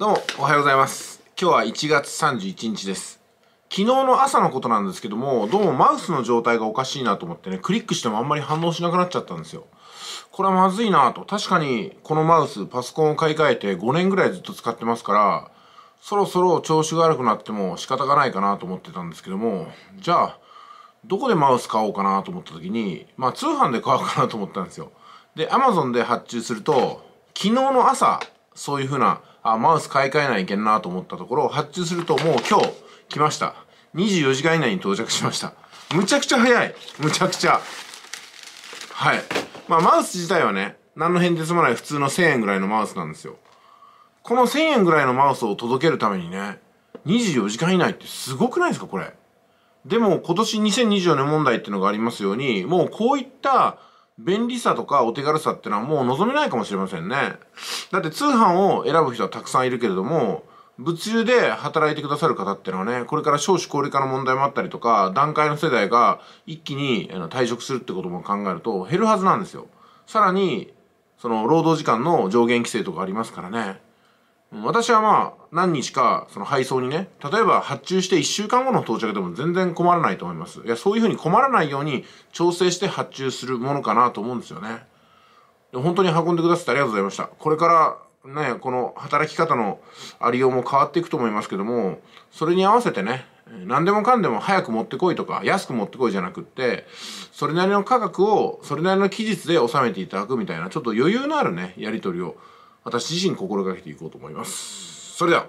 どうもおはようございます。今日は1月31日です。昨日の朝のことなんですけども、どうもマウスの状態がおかしいなと思ってね、クリックしてもあんまり反応しなくなっちゃったんですよ。これはまずいなと。確かにこのマウスパソコンを買い替えて5年ぐらいずっと使ってますから、そろそろ調子が悪くなっても仕方がないかなと思ってたんですけども、じゃあどこでマウス買おうかなと思った時に、まあ通販で買おうかなと思ったんですよ。で Amazon で発注すると、昨日の朝そういう風なマウス買い替えないといけんなと思ったところ、発注するともう今日来ました。24時間以内に到着しました。むちゃくちゃ早い。むちゃくちゃ。はい。まあマウス自体はね、何の変哲もない普通の1000円ぐらいのマウスなんですよ。この1000円ぐらいのマウスを届けるためにね、24時間以内ってすごくないですかこれ。でも今年2024年問題っていうのがありますように、もうこういった便利さとかお手軽さってのはもう望めないかもしれませんね。だって通販を選ぶ人はたくさんいるけれども、物流で働いてくださる方ってのはね、これから少子高齢化の問題もあったりとか、団塊の世代が一気に退職するってことも考えると減るはずなんですよ。さらに、その労働時間の上限規制とかありますからね。私はまあ何日かその配送にね、例えば発注して1週間後の到着でも全然困らないと思います。いや、そういうふうに困らないように調整して発注するものかなと思うんですよね。本当に運んでくださってありがとうございました。これからね、この働き方のありようも変わっていくと思いますけども、それに合わせてね、何でもかんでも早く持ってこいとか安く持ってこいじゃなくって、それなりの価格をそれなりの期日で納めていただくみたいな、ちょっと余裕のあるねやり取りを私自身心がけていこうと思います。それでは。